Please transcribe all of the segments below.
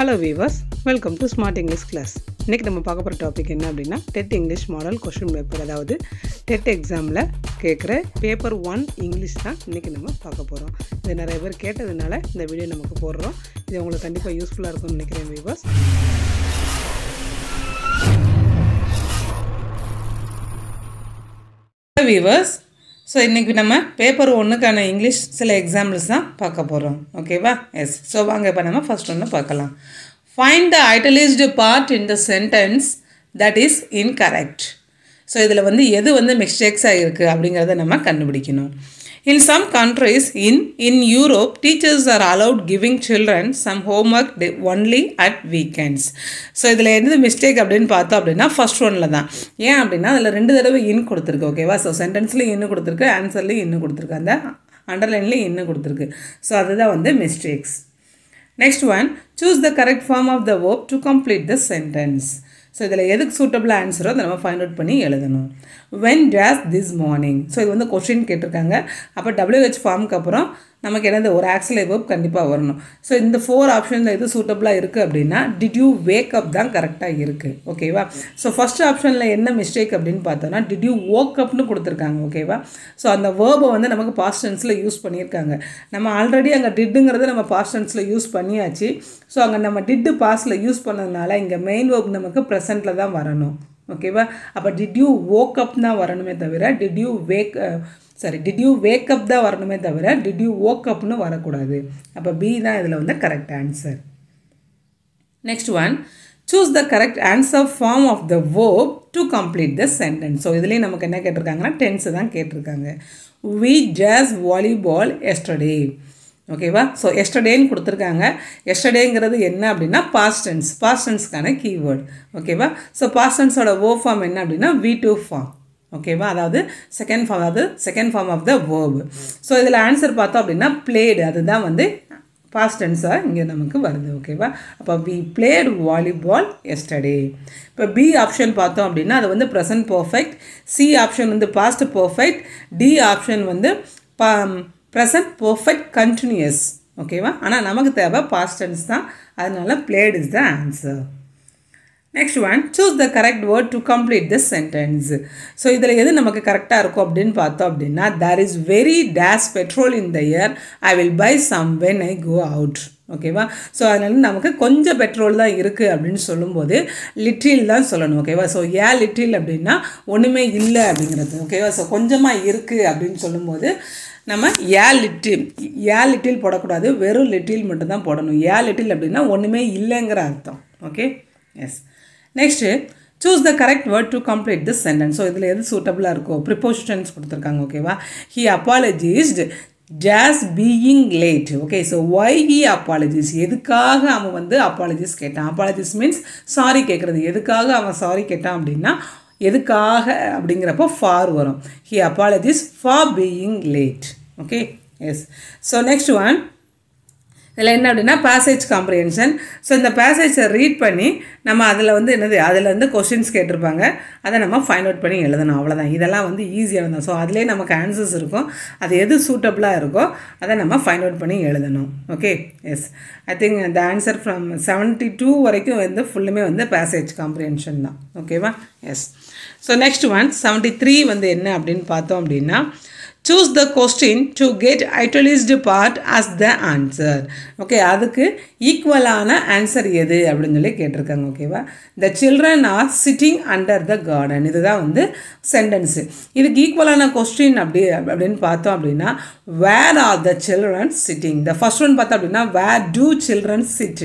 Hello viewers, welcome to Smart English Class. இன்னைக்கு நம்ம பார்க்க போற டாபிக் என்ன அப்படினா TET English model question paper அதாவது டெட் எக்ஸாம்ல கேக்குற பேப்பர் 1 இங்கிலீஷ் தான் இன்னைக்கு நம்ம பார்க்க போறோம். இது நிறைய பேர் கேட்டதனால இந்த வீடியோ நமக்கு போடுறோம். இது உங்களுக்கு கண்டிப்பா யூஸ்புல்லா இருக்கும்னு நினைக்கிறேன் viewers. Hello viewers, so இன்னைக்கு நம்ம பேப்பர் 1 கான இங்கிலீஷ் சில எக்ஸாம்பிள்ஸ் தான் பார்க்க போறோம். ஓகேவா? எஸ். சோ வாங்க இப்ப நம்ம ஃபர்ஸ்ட் ஒன்னு பார்க்கலாம். Find the italicized part in the sentence that is incorrect. So idhila vandu edhu vandu mistakes a irukku abingiradha nama kandupidikanum. In some countries in Europe, teachers are allowed giving children some homework only at weekends. So idhila endha mistake abdin paatha abdina first one la dhan yen abdina adhila rendu thadava in koduthirukku. Okay va? So sentence la in koduthirukku, answer la in koduthirukku, andha underline la in koduthirukku. So adha vandu mistakes. Next one, choose the correct form of the verb to complete the sentence. So, idhila edhuk suitable answer o nama find out panni eludhanum. When does this morning? So, idhu vandha question ketirukanga. Appo WH form ku appuram namakku enadhu or auxiliary verb kandipa varanum. So, in the four options la idhu suitable irukku appadina did you wake up dhaan correct ah irukku. Okay va? So, first option la enna mistake appdin paathona did you woke up nu kuduthirukanga. Okay va? So, and the verb vandha namakku past tense la use pannirukanga. Nama already anga did ingradha nama past tense la use panniyaachi. So, anga nama did past la use pannadhanaala inga main verb namakku present la dhaan varanum. Okay va? Appa did you woke up na varanume thavira did you wake up da varanume thavira did you woke up nu varakoodadhu. Appa B da idhula vanda correct answer. Next one, choose the correct answer form of the verb to complete the sentence. So idhile namak enna ketirukanga na tense dhaan ketirukanga. We just volleyball yesterday. Okay va? So yesterday nu kuduthirukanga. Yesterday engiradhu enna appadina past tense kana keyword. Okay va? So past tense oda verb form enna appadina V2 form. Okay va? Adhaadu second form, second form of the verb. So idhila answer paatha appadina played adha vandu past tense ah inge namakku varudhu. Okay va? Appo we played volleyball yesterday. Appo B option paatha appadina adha vandu present perfect, C option vandu past perfect, D option vandu present perfect continuous. Okay va? Ana namakku theva past tense dhaan, adanal played is the answer. Next one, choose the correct word to complete the sentence. So idhila edhu namakku correct ah irukum appdin paatha appadina there is very dash petrol in the air, I will buy some when I go out. Okay va? So adanal namakku konja petrol da irukku appdin solumbodhu little da sollanum. Okay va? So yeah little appdina onume illa abingiradhu. Okay va? So konjama irukku appdin solumbodhu நம்ம a little போடக்கூடாது, வெறும் little மட்டும் தான் போடணும். A little அப்படின்னா ஒன்றுமே இல்லைங்கிற அர்த்தம். Okay yes. Next, choose the correct word to complete this sentence. So இதில் எது சூட்டபுளாக இருக்கும்? ப்ரிப்போசிஷன்ஸ் கொடுத்துருக்காங்க. ஓகேவா? He apologized just being late. Okay, so why he apologized? எதுக்காக அவன் வந்து apologies கேட்டான்? Apologies means சாரி கேட்குறது. எதுக்காக அவன் சாரி கேட்டான் அப்படின்னா எதுக்காக அப்படிங்கிறப்போ ஃபார் வரும். He apologizes for being late. Okay yes. So next one, இதில் என்ன அப்படின்னா பேசேஜ் காம்ப்ரிஹென்ஷன். ஸோ இந்த பேசேஜை ரீட் பண்ணி நம்ம அதில் வந்து என்னது அதில் வந்து கொஸ்டின்ஸ் கேட்டிருப்பாங்க, அதை நம்ம ஃபைண்ட் அவுட் பண்ணி எழுதணும். அவ்வளோதான். இதெல்லாம் வந்து ஈஸியாக தான். ஸோ அதிலே நமக்கு ஆன்சர்ஸ் இருக்கும். அது எது சூட்டபுளாக இருக்கோ அதை நம்ம ஃபைண்ட் அவுட் பண்ணி எழுதணும். Okay yes. I think the answer from 72 வரைக்கும் வந்து ஃபுல்லுமே வந்து பேசேஜ் காம்ப்ரிஹென்ஷன் தான். ஓகேவா? எஸ். ஸோ நெக்ஸ்ட் ஒன் 73 வந்து என்ன அப்படின்னு பார்த்தோம் அப்படின்னா choose the question to get italicized part as the answer. Okay, அதுக்கு ஈக்குவலான ஆன்சர் எது அப்படின்னு சொல்லி கேட்டிருக்காங்க. ஓகேவா? the children are sitting under the garden. இதுதான் வந்து சென்டென்ஸு. இதுக்கு ஈக்குவலான கொஸ்டின் அப்படின்னு பார்த்தோம் அப்படின்னா where are the children sitting. the first one பார்த்தோம் அப்படின்னா where do children sit.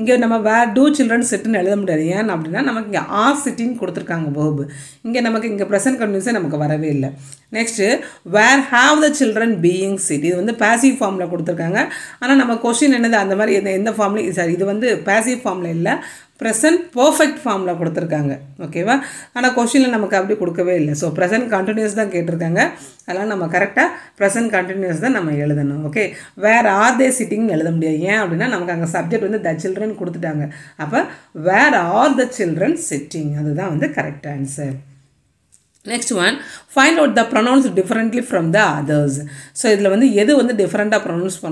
இங்கே நம்ம வேர் டூ சில்ட்ரன் சிட்டுன்னு எழுத முடியாது. ஏன் அப்படின்னா நமக்கு இங்கே ஆர் சிட்டின்னு கொடுத்துருக்காங்க வேர்பு. இங்கே நமக்கு இங்கே ப்ரெசன்ட் கண்டினியூஸே நமக்கு வரவே இல்லை. Next, where have the children being sit. இது வந்து பேசிவ் ஃபார்மில் கொடுத்துருக்காங்க. ஆனால் நம்ம கொஸ்டின் என்னது அந்த மாதிரி எந்த ஃபார்ம்லேயும் சாரி இது வந்து பேசிவ் ஃபார்மில் இல்லை, ப்ரெசன்ட் பர்ஃபெக்ட் ஃபார்மில் கொடுத்துருக்காங்க. ஓகேவா? ஆனால் கொஸ்டினில் நமக்கு அப்படி கொடுக்கவே இல்லை. ஸோ ப்ரெசன்ட் கண்டினியூஸ் தான் கேட்டிருக்காங்க. அதனால் நம்ம கரெக்டாக ப்ரெசன்ட் கண்டினியூஸ் தான் நம்ம எழுதணும். ஓகே, வேர் ஆர் தே சிட்டிங்னு எழுத முடியாது. ஏன் அப்படின்னா நமக்கு அங்கே சப்ஜெக்ட் வந்து த சில்ட்ரன் கொடுத்துட்டாங்க. அப்போ where are the children sitting, அதுதான் வந்து correct answer. Next one, find out the pronouns differently from the others. So, this is different pronouns.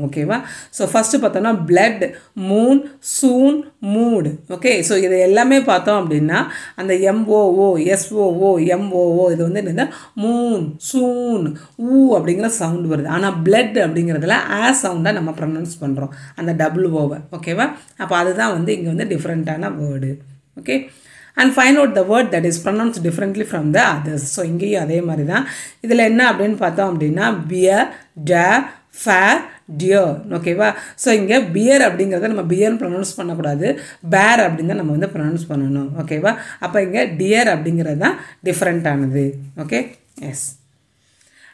Okay, so, first, blood, moon, soon, mood. Okay, so, this is the MOO, SOO, MOO. This is moon, soon, oo sound. And blood is a sound that we pronounce. And the double O. Okay, so, this is different word. Okay. And find out the word that is pronounced differently from the others. So, inge adhe mari dhaan. Idhula enna appdinu paathom appadina beer, dare, fair, dear. Okay va. So, inge beer appdingiradha nama beer nu pronounce pannakoodadhu. Bear appdinga nama vandha pronounce pannanom. Okay va. Appa inge dear appdingiradha different aanadhu. Okay? Yes.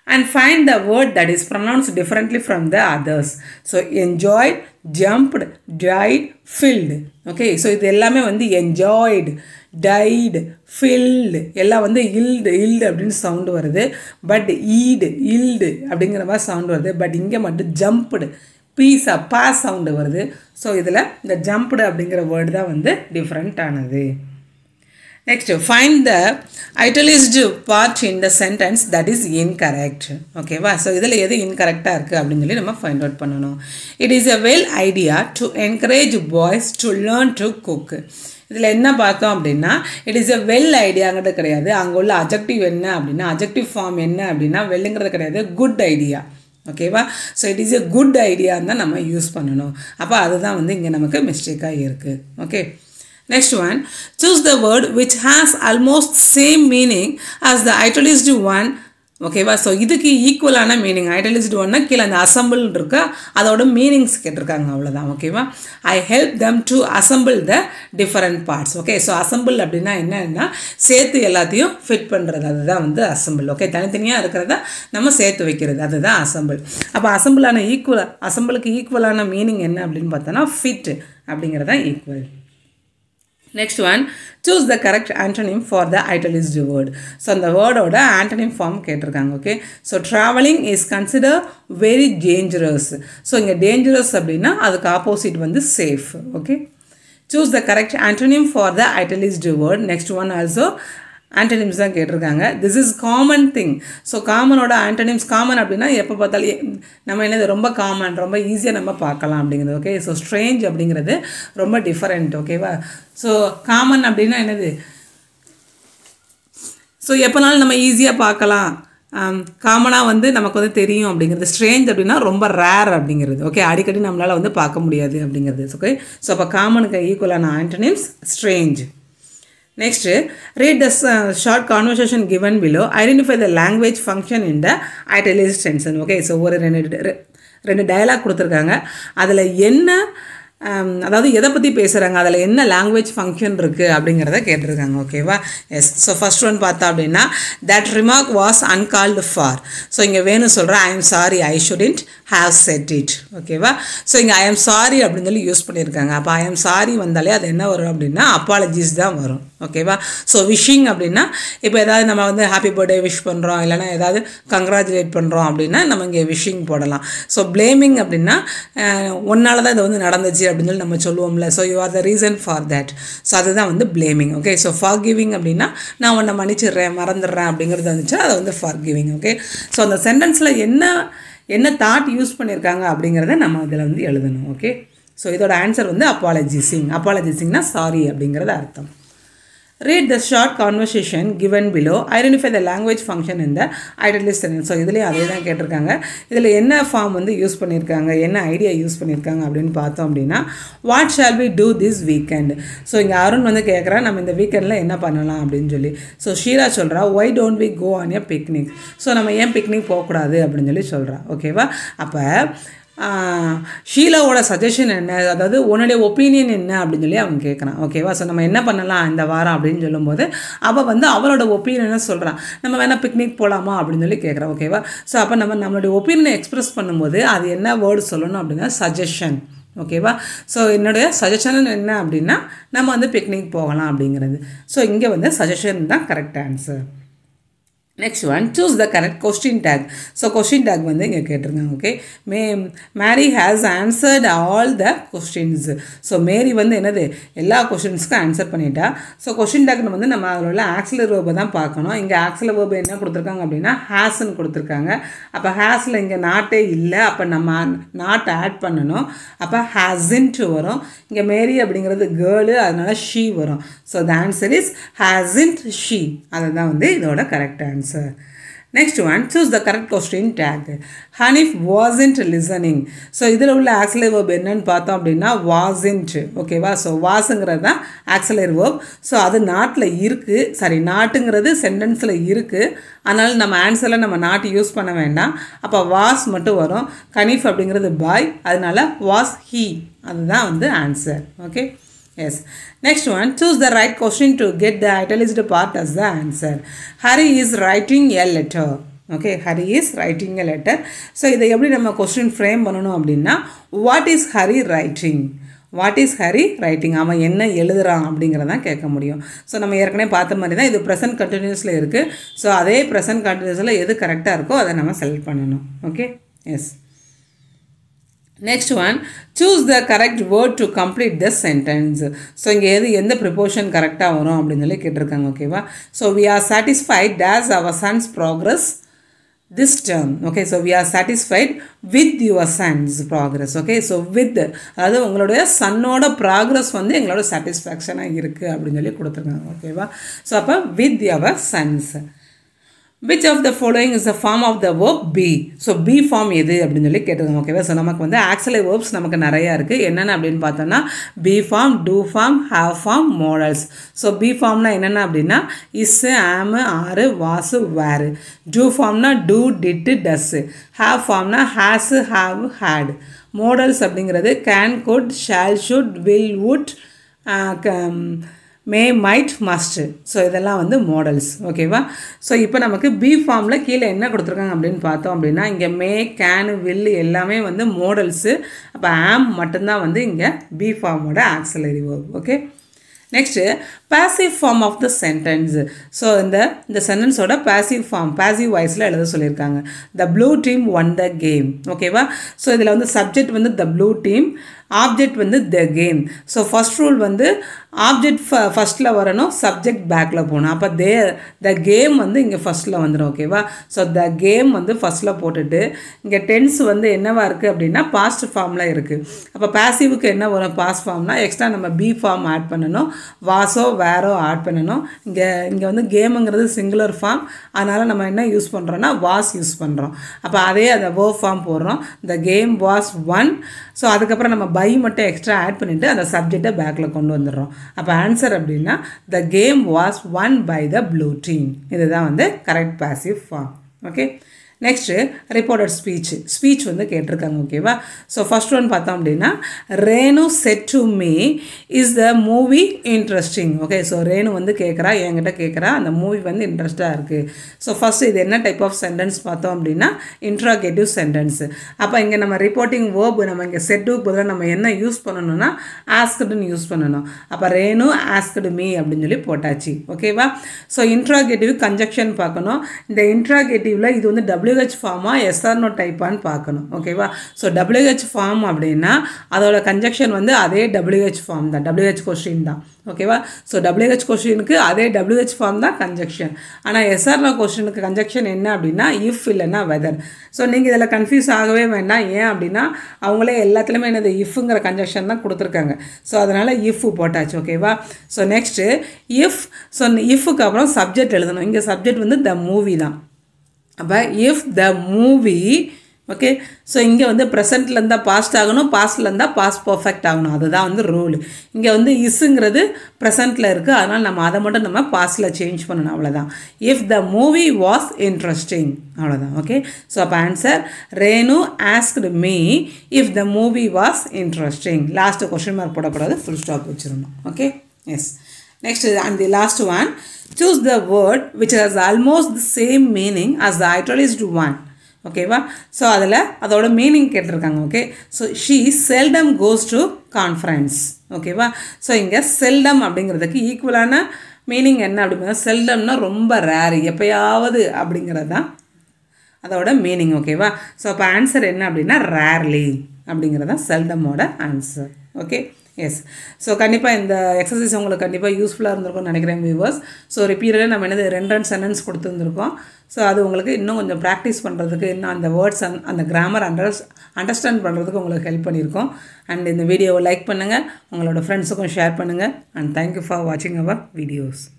And find the word that is pronounced differently from the others. So, enjoyed, jumped, died, filled. Okay, so this is enjoyed, died, filled. All is yield, yield sound. But eed, yield sound. But here jumped, piece, pass sound. So, this is the jumped word is different. Next, find the italicized part in the sentence that is incorrect. Okay, so this is incorrect. Find out. It is a well idea to encourage boys to learn to cook. It is a well idea. Adjective form good idea. Okay, so it is a good idea. We use it. That's a mistake. Okay. Next one, choose the word which has almost same meaning as the italicized one. Okay, so this is equal meaning. Italicized one is assembled. That meanings. Okay, I help them to assemble the different parts. Okay, so assemble is fit. That is assemble. Okay, that is assemble. Now, assemble is equal. Assemble is equal meaning. Fit is equal. Next one, choose the correct antonym for the italicized word. So, the word oda antonym form ketirukanga. Okay. So, traveling is considered very dangerous. So, inga dangerous abdina, aduk opposite vandhu safe. Okay. Choose the correct antonym for the italicized word. Next one also, antonyms are ketirukanga. This is common thing. So, common oda antonyms, common abdina, eppa pathal, nama enadhu romba common, romba easy nama paakalam abdinga. Okay. So, strange abdingiradhu romba different. Okay. So, common abdina. So, epanal nama easy paakala. Common வந்து நமக்கு தெரியும் அப்படிங்கிறது strange அப்படினா ரொம்ப rare அப்படிங்கிறது. Okay, அடிக்கடி நம்மளால பார்க்க முடியாது அப்படிங்கிறது. Okay, so அப்ப காமனுக்கு ஈக்குவலான antonyms strange. Next, read the short conversation given below. Identify the language function in the italicized sentence. Okay, so ஒரு ரெண்டு டயலாக் கொடுத்திருக்காங்க. அதுல என்ன அதாவது எதை பத்தி பேசுறாங்க அதுல என்ன language function இருக்கு அப்படிங்கறத கேட்டிருக்காங்க ஓகேவா எஸ் சோ ஃபர்ஸ்ட் ஒன் பார்த்தா அப்படினா that remark was uncalled for so இங்க வேணு சொல்ற I am sorry I shouldn't have said it ஓகேவா சோ இங்க I am sorry அப்படினு சொல்லி யூஸ் பண்ணிருக்காங்க அப்ப I am sorry வந்தாலே அது என்ன வரும் அப்படினா apologies தான் வரும் ஓகேவா சோ wishing அப்படினா இப்போ ஏதாவது நம்ம happy birthday wish பண்றோம் இல்லனா ஏதாவது congratulate பண்றோம் அப்படினா நம்ம இங்க wishing போடலாம் சோ blaming அப்படினா ஒன்னால தான் இது நடந்துச்சு so you are the reason for that so that's the blaming okay so forgiving அப்படினா நான் உன்னை மன்னிச்சிறேன் மறந்துறேன் அப்படிங்கிறது வந்துச்சு அது forgiving okay so அந்த சென்டென்ஸ்ல என்ன thought யூஸ் பண்ணிருக்காங்க அப்படிங்கறதை நம்ம அதுல எழுதணும் okay so இதோட ஆன்சர் apologizing apologizingனா sorry அப்படிங்கறது அர்த்தம் read the short conversation given below identify the language function in the italicized sentence so idliye adhe dhaan ketirukanga idile enna form use pannirukanga enna idea use pannirukanga appdin paathom appadina what shall we do this weekend so inga arun kekra nam indha weekend la enna pannalam appdin solli so sheera solra why don't we go on a picnic so nam yen picnic pok kodadhu appdin solli solra okay va appa Sheila suggestion and other one opinion in Abdinjali Kekana. Okay, so Namena Panala and the Vara Abdinjolomode. Above the our opinion as Soldra. Namana picnic polama Abdinjali Kekra. Okay, so upon Namadu opinion express Panamode are the end word Solon Abdina suggestion. Okay, so in a suggestion and Abdina Nam on the picnic pogana Abdingrad. So Inga the suggestion the correct answer. Next one, choose the correct question tag. So question tag vandha inga ketiranga, okay. Mary has answered all the questions. So Mary vandha enadhu ella questions ku answer pannita. So question tag vandha nama avulola auxiliary verb dhaan paakanum. Inga auxiliary verb enna kuduthirukanga appadina has nu kuduthirukanga. Appa has la inga not e illa, appa nama not add pannanum. Appa hasn't varum. Inga Mary abingiradhu girl, adanal she varum. So the answer is hasn't she. Adha dhaan vandha idoda correct answer. Next one, choose the correct question tag. Hanif wasn't listening. So, this is the auxiliary verb. Wasn't. Okay, so wasn't the auxiliary verb. So, that is not. Sorry, not in the sentence. Anal nama answer la nama not use panna vendam, appa was mattum varum. Hanif abingiradhu boy, adanala was he. Adhaan vandu answer. Okay. Yes. Next one, choose the right question to get the italicized part as the answer. Hari is writing a letter. Okay, Hari is writing a letter. So, this is the question frame. What is Hari writing? What is Hari writing? Ama enna eludran abingiradha kekka mudiyum. So nama yerkane paatha mari da idu present continuous la irukku. So adhe present continuous la edu correct ah irukko adha nama select pananum. Okay? Yes. Next one, choose the correct word to complete this sentence. So, in the proportion correct, okay? So, we are satisfied as our son's progress this term. Okay, so we are satisfied with your son's progress. Okay, so with that son's progress vandhu satisfaction irukku abindhu kuduthirukanga, okay va. So appa with your son's. Which of the following is the form of the verb be? So, be form எது அப்படினு சொல்லி கேட்டிருக்காங்க, okay? So, நமக்கு வந்து auxiliary verbs நமக்கு நிறைய இருக்கு. என்னென்ன அப்படினு பார்த்தோம்னா be form, do form, have form, modals. So, be formனா என்னென்ன அப்படினா is, am, are, was, were. Do formனா do, did, does. Have formனா has, have, had. Modals அப்படிங்கிறது can, could, shall, should, will, would, may, might, must. So இதெல்லாம் வந்து models, ஓகேவா. So இப்போ நமக்கு B formல கீழ என்ன கொடுத்திருக்காங்க அப்படினு பார்த்தோம் அப்படினா இங்க may, can, will எல்லாமே வந்து models. அப்ப am மட்டும் தான் வந்து இங்க B form ஓட auxiliary verb, okay. Next, passive form of the sentence. So in the sentence oda passive form, passive voice la eludha sollirukanga. The blue team won the game, okay va. So idhila vand subject vand the blue team, object vand the game. So first rule vand object first la varano, subject back la pona. Appa there the game vand inga first la vandru, okay va. So the game vand first la potittu inga tense vand enna va irukku appadina past form la irukku. Appa passive ku enna varum past form na extra nama be form add pannanom. வாசோ வேரோ add பண்ணனும். இங்க வந்து கேம்ங்கிறது singular form, அதனால நம்ம என்ன use பண்றோம்னா was use பண்றோம். அப்ப அதே அந்த verb form போடுறோம். The game was won. So அதுக்கு அப்புறம் நம்ம by மட்டும் எக்ஸ்ட்ரா ஆட் பண்ணிட்டு அந்த சப்ஜெக்ட்ட பேக்ல கொண்டு வந்துறோம். அப்ப ஆன்சர் அப்படினா the game was won by the blue team. இதுதான் வந்து correct passive form, okay. Next, reported speech. Speech வந்து கேட்டிருக்காங்க, ஓகேவா. ஸோ ஃபர்ஸ்ட் ஒன் பார்த்தோம் அப்படின்னா Renu said to me is the movie interesting. Okay, so Renu வந்து கேட்குறா, என்கிட்ட கேட்குறா அந்த மூவி வந்து இன்ட்ரெஸ்டாக இருக்குது. ஸோ ஃபர்ஸ்ட் இது என்ன டைப் ஆஃப் சென்டென்ஸ் பார்த்தோம் அப்படின்னா இன்ட்ராகேட்டிவ் சென்டென்ஸ். அப்போ இங்கே நம்ம ரிப்போர்ட்டிங் வேர்ப் நம்ம இங்கே செட்டுக்கு பதிலாக நம்ம என்ன யூஸ் பண்ணணும்னா ஆஸ்க்டுன்னு யூஸ் பண்ணணும். அப்போ ரேணு ஆஸ்க்டு மீ அப்படின்னு சொல்லி போட்டாச்சு, ஓகேவா. ஸோ இன்ட்ராகேட்டிவ் கன்ஜெக்ஷன் பார்க்கணும். இந்த இன்ட்ராகேட்டிவில் இது வந்து W WH form or yes or no type ஆன்னு பார்க்கணும், ஓகேவா. ஸோ WH form அப்படின்னா அதோட கன்ஜெக்ஷன் வந்து அதே WH form தான், WH question தான், ஓகேவா. ஸோ WH கொஸ்டினுக்கு அதே WH form தான் கன்ஜெக்ஷன். ஆனால் yes or no கொஸ்டினுக்கு கன்ஜெக்ஷன் என்ன அப்படின்னா இஃப் இல்லைன்னா வெதர். ஸோ நீங்கள் இதில் கன்ஃபியூஸ் ஆகவே வேண்டாம். ஏன் அப்படின்னா அவங்களே எல்லாத்துலேயுமே என்னது இஃப்ங்கிற கன்ஜெக்ஷன் தான் கொடுத்துருக்காங்க. ஸோ அதனால் இஃப் போட்டாச்சு, ஓகேவா. So next if. ஸோ இஃப்க்கு அப்புறம் சப்ஜெக்ட் எழுதணும். இங்கே சப்ஜெக்ட் வந்து த மூவி தான். அப்போ if the movie, okay. So இங்கே வந்து ப்ரெசென்ட்டில் இருந்தால் பாஸ்ட் ஆகணும், பாஸ்ட்டில் இருந்தால் பாஸ்ட் பர்ஃபெக்ட் ஆகணும். அதுதான் வந்து ரூல். இங்கே வந்து இஸ்ஸுங்கிறது ப்ரெசென்ட்டில் இருக்குது, அதனால் நம்ம அதை மட்டும் நம்ம பாஸ்ட்டில் சேஞ்ச் பண்ணணும், அவ்வளோதான். If the movie was interesting, அவ்வளோதான், ஓகே. ஸோ அப்போ answer Renu asked me if the movie was interesting. Last question mark போடக்கூடாது, ஃபுல் ஸ்டாப் வச்சுருந்தோம், okay. Yes. Next and the last one, choose the word which has almost the same meaning as the italicized one. Okay, va. So adala adoda meaning ketirukanga, okay. So she seldom goes to conference, okay va. So inga seldom அப்படிங்கிறதுக்கு ஈக்குவலான meaning enna appadina seldom na romba rare eppayavadu abingiradha adoda meaning okay va so appo answer enna appadina rarely abingiradha seldom oda answer okay yes so kandipa indha exercise ungalku kandipa useful ah irundirukum nenikiren viewers so repeatedly nam enadhu rendu sentence koduthundirukom so adu ungalku innum konjam practice pandradhukku inna and the words and the grammar understand pandradhukku ungalku help panirukom and indha video like pannunga ungaloda friends ku share pannunga and thank you for watching our videos.